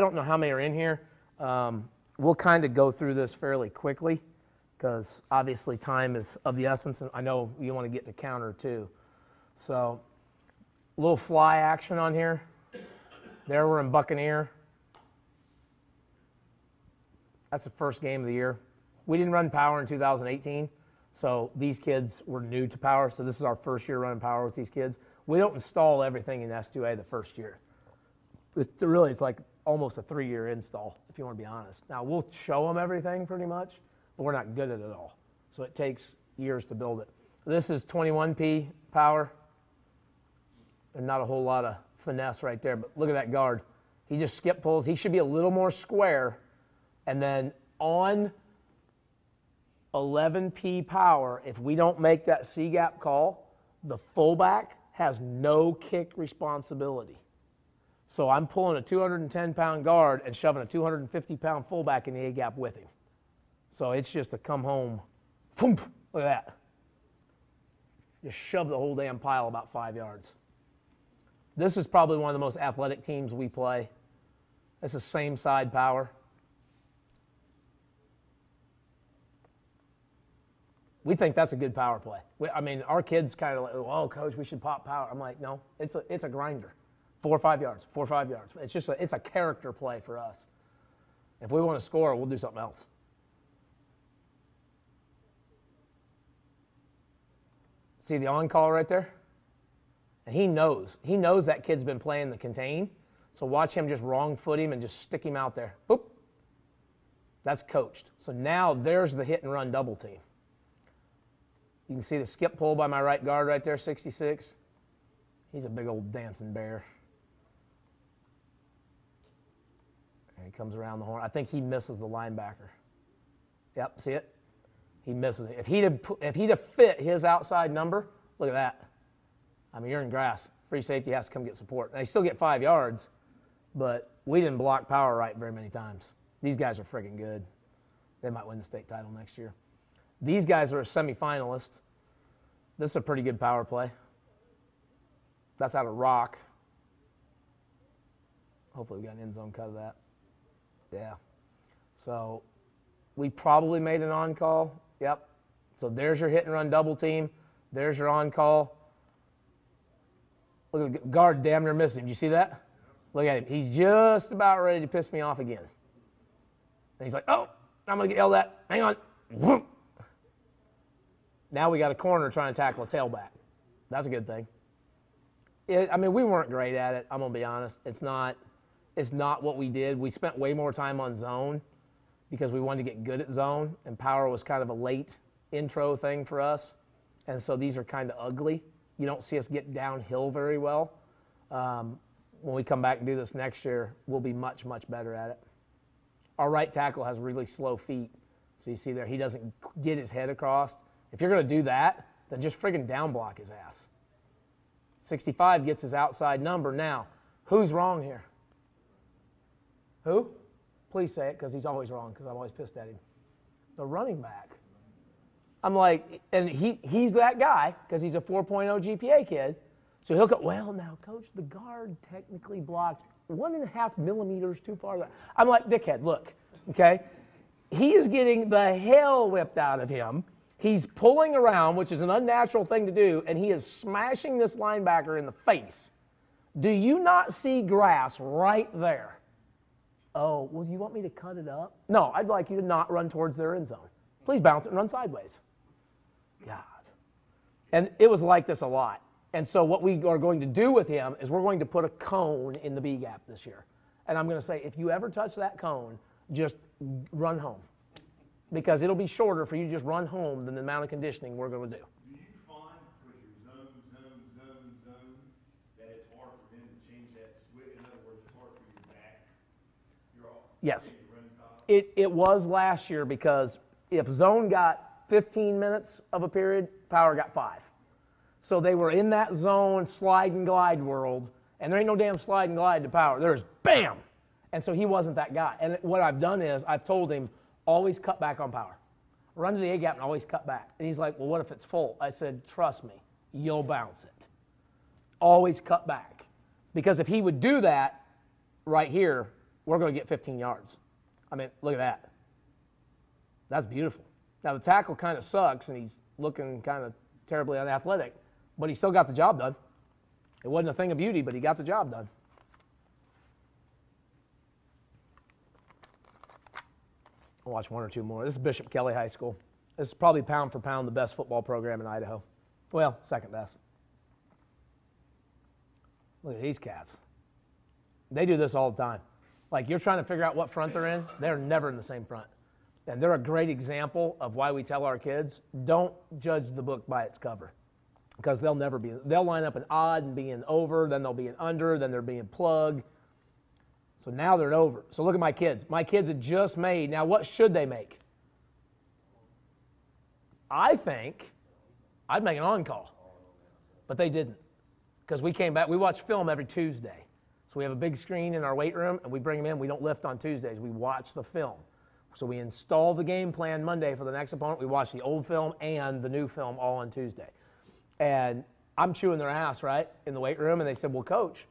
I don't know how many are in here. We'll kind of go through this fairly quickly because obviously time is of the essence, and I know you want to get to counter too. So a little fly action on here. There we're in Buccaneer. That's the first game of the year. We didn't run power in 2018, so these kids were new to power, so this is our first year running power with these kids. We don't install everything in S2A the first year. It's like almost a 3-year install, if you want to be honest. Now, we'll show them everything pretty much, but we're not good at it all, so it takes years to build it. This is 21P power, and not a whole lot of finesse right there, but look at that guard. He just skip pulls. He should be a little more square, and then on 11P power, if we don't make that C-gap call, the fullback has no kick responsibility. So I'm pulling a 210-pound guard and shoving a 250-pound fullback in the A-gap with him. So it's just a come home. Look at that. Just shove the whole damn pile about 5 yards. This is probably one of the most athletic teams we play. This is same side power. We think that's a good power play. I mean, our kids kind of like, oh, coach, we should pop power. I'm like, no, it's a grinder. 4 or 5 yards, 4 or 5 yards. It's just it's a character play for us. If we want to score, we'll do something else. See the on-call right there? And he knows that kid's been playing the contain, so watch him just wrong foot him and just stick him out there. Boop. That's coached. So now there's the hit and run double team. You can see the skip pull by my right guard right there, 66. He's a big old dancing bear. And he comes around the horn. I think he misses the linebacker. Yep, see it? He misses it. If he'd have fit his outside number, look at that. I mean, you're in grass. Free safety has to come get support. Now, they still get 5 yards, but we didn't block power right very many times. These guys are freaking good. They might win the state title next year. These guys are a semifinalist. This is a pretty good power play. That's out of Rock. Hopefully we got an end zone cut of that. Yeah. So we probably made an on-call. Yep. So there's your hit and run double team. There's your on-call. Look at the guard damn near missing him. You see that? Look at him. He's just about ready to piss me off again. And he's like, oh, I'm going to get yelled at. Hang on. Now we got a corner trying to tackle a tailback. That's a good thing. I mean, we weren't great at it. I'm going to be honest. It's not what we did. We spent way more time on zone because we wanted to get good at zone, and power was kind of a late intro thing for us. And so these are kind of ugly. You don't see us get downhill very well. When we come back and do this next year, we'll be much, much better at it. Our right tackle has really slow feet. So you see there, he doesn't get his head across. If you're going to do that, then just friggin' down block his ass. 65 gets his outside number. Now, who's wrong here? Who? Please say it, because he's always wrong, because I'm always pissed at him. The running back. I'm like, and he's that guy, because he's a 4.0 GPA kid. So he'll go, well, now, coach, the guard technically blocked 1.5 millimeters too far. I'm like, dickhead, look, okay? He is getting the hell whipped out of him. He's pulling around, which is an unnatural thing to do, and he is smashing this linebacker in the face. Do you not see grass right there? Oh, well, you want me to cut it up? No, I'd like you to not run towards their end zone. Please bounce it and run sideways. God. And it was like this a lot. And so what we are going to do with him is we're going to put a cone in the B gap this year. And I'm going to say, if you ever touch that cone, just run home. Because it'll be shorter for you to just run home than the amount of conditioning we're going to do. Do you find, because you're zone, that it's hard for them to change that switch? In other words, it's hard for you to back. You're off. Yes. It was last year because if zone got 15 minutes of a period, power got 5. So they were in that zone slide and glide world, and there ain't no damn slide and glide to power. There's bam! And so he wasn't that guy. And what I've done is I've told him, always cut back on power. Run to the A-gap and always cut back. And he's like, well, what if it's full? I said, trust me, you'll bounce it. Always cut back. Because if he would do that right here, we're going to get 15 yards. I mean, look at that. That's beautiful. Now, the tackle kind of sucks, and he's looking kind of terribly unathletic, but he still got the job done. It wasn't a thing of beauty, but he got the job done. I'll watch one or two more. This is Bishop Kelly High School. This is probably pound for pound the best football program in Idaho. Well, second best. Look at these cats. They do this all the time. Like, you're trying to figure out what front they're in. They're never in the same front. And they're a great example of why we tell our kids, don't judge the book by its cover, because they'll never be, they'll line up an odd and be an over, then they'll be an under, then they're being plug. So now they're an over. So look at my kids. My kids had just made, now what should they make? I think I'd make an on-call, but they didn't, because we came back, we watch film every Tuesday. So we have a big screen in our weight room, and we bring them in. We don't lift on Tuesdays. We watch the film. So we install the game plan Monday for the next opponent. We watch the old film and the new film all on Tuesday. And I'm chewing their ass, right, in the weight room. And they said, well, coach,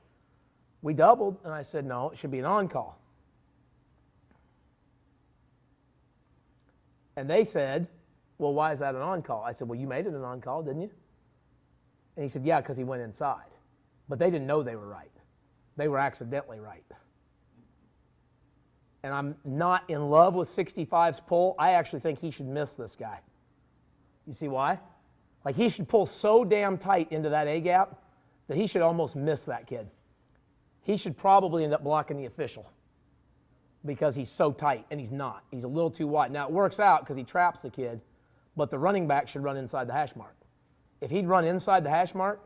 we doubled. And I said, no, it should be an on-call. And they said, well, why is that an on-call? I said, well, you made it an on-call, didn't you? And he said, yeah, because he went inside. But they didn't know they were right. They were accidentally right. And I'm not in love with 65's pull. I actually think he should miss this guy. You see why? Like, he should pull so damn tight into that A-gap that he should almost miss that kid. He should probably end up blocking the official because he's so tight, and he's not. He's a little too wide. Now, it works out because he traps the kid, but the running back should run inside the hash mark. If he'd run inside the hash mark,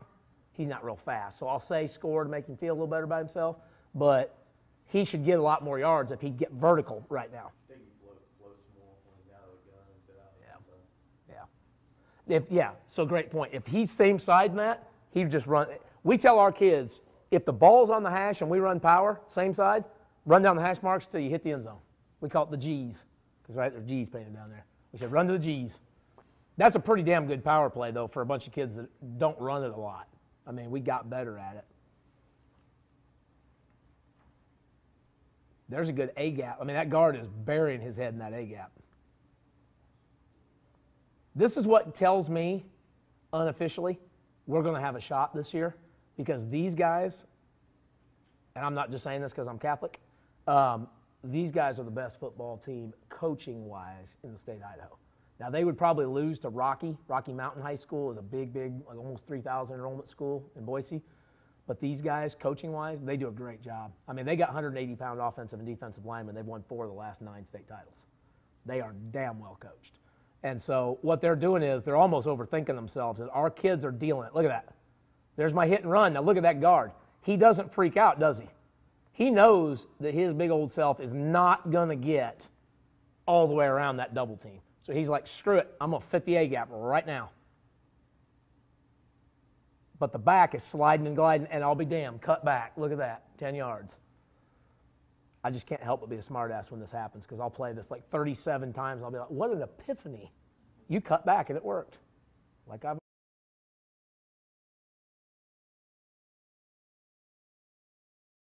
he's not real fast. So I'll say score to make him feel a little better about himself, but he should get a lot more yards if he'd get vertical right now. I think he floats more when he's out of the gun instead of out. Yeah. Yeah. Yeah, so great point. If he's same side, Matt, he'd just run. We tell our kids, if the ball's on the hash and we run power, same side, run down the hash marks till you hit the end zone. We call it the G's, because right there's G's painted down there. We said run to the G's. That's a pretty damn good power play, though, for a bunch of kids that don't run it a lot. I mean, we got better at it. There's a good A-gap. I mean, that guard is burying his head in that A-gap. This is what tells me, unofficially, we're going to have a shot this year, because these guys, and I'm not just saying this because I'm Catholic, these guys are the best football team coaching-wise in the state of Idaho. Now, they would probably lose to Rocky. Rocky Mountain High School is a big, like almost 3,000 enrollment school in Boise. But these guys, coaching-wise, they do a great job. I mean, they got 180-pound offensive and defensive linemen. They've won 4 of the last 9 state titles. They are damn well coached. And so what they're doing is they're almost overthinking themselves, and our kids are dealing it. Look at that. There's my hit and run. Now, look at that guard. He doesn't freak out, does he? He knows that his big old self is not going to get all the way around that double team. So he's like, screw it. I'm going to fit the A-gap right now. But the back is sliding and gliding, and I'll be damned, cut back. Look at that, 10 yards. I just can't help but be a smartass when this happens, because I'll play this like 37 times. I'll be like, what an epiphany. You cut back, and it worked. Like I've